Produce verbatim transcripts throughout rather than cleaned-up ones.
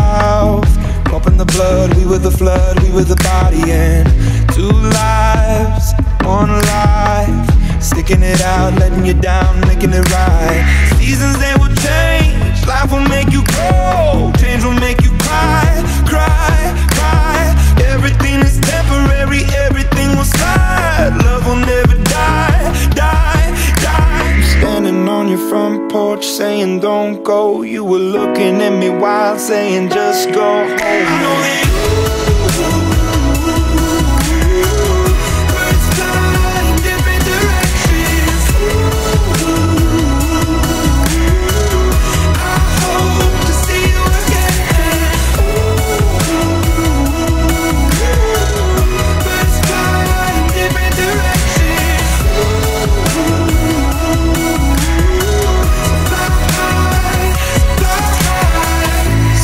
mouth, pumping the blood. We were the flood, we were the body, and two lives, one life, sticking it out, letting you down, making it right. Seasons they will change, life will make you grow, change will make you cry, cry, cry. Everything is temporary, everything will slide. Love will never die, die, die. I'm standing on your front porch saying don't go. You were looking at me wild saying just go home. I know that birds fly in different directions. I hope to see you again. Birds fly in different directions. Fly high, fly high.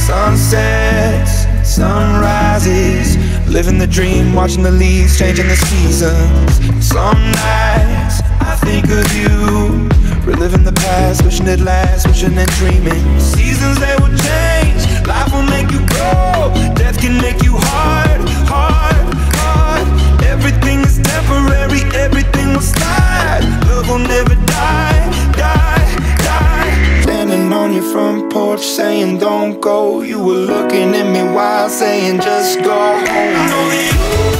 Sunsets, sunrises, living the dream, watching the leaves, changing the seasons. Some nights I think of you, reliving the past, wishing it lasts, wishing and dreaming. Seasons they will change, life will make you grow, death can make you hard, hard, hard. Everything is temporary, everything will slide. Love will never die, die, die. Standing on your front porch saying don't go. You were looking at me wild saying just go home. I know that you